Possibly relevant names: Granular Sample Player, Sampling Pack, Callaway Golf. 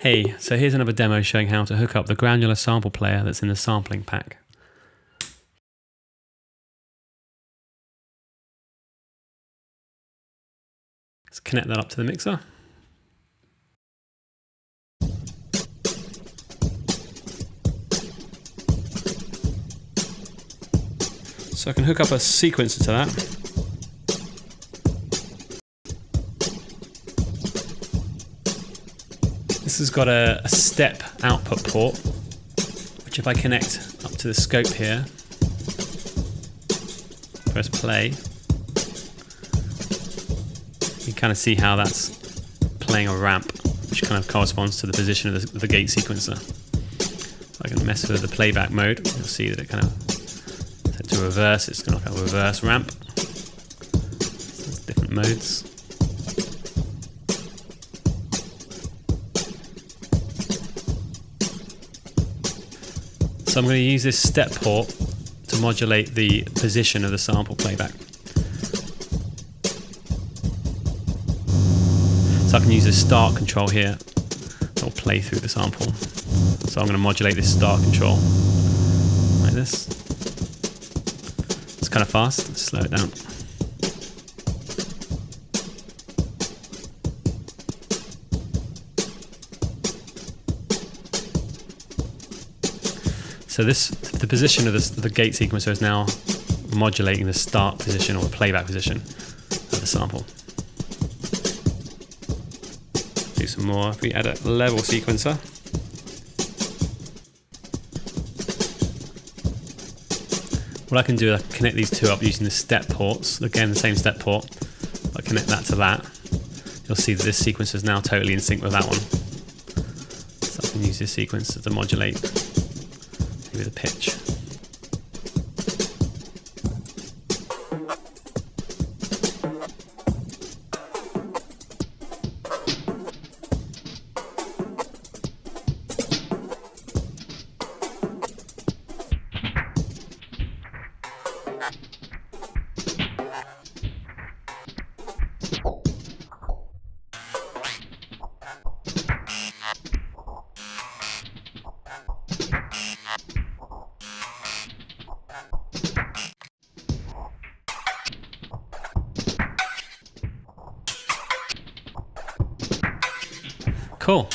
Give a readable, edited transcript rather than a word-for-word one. Hey, so here's another demo showing how to hook up the granular sample player that's in the sampling pack. Let's connect that up to the mixer. So I can hook up a sequencer to that. This has got a step output port, which if I connect up to the scope here, press play, you kind of see how that's playing a ramp, which kind of corresponds to the position of the gate sequencer. If I can mess with the playback mode, you'll see that it kind of set to reverse, it's going to like a reverse ramp. So there's different modes. So I'm going to use this step port to modulate the position of the sample playback. So I can use this start control here that will play through the sample. So I'm going to modulate this start control like this. It's kind of fast, let's slow it down. So the position of the gate sequencer is now modulating the start position or the playback position of the sample. Do some more. If we add a level sequencer, what I can do is I can connect these two up using the step ports. Again, the same step port. If I connect that to that, you'll see that this sequencer is now totally in sync with that one. So I can use this sequencer to modulate the pitch. Cool.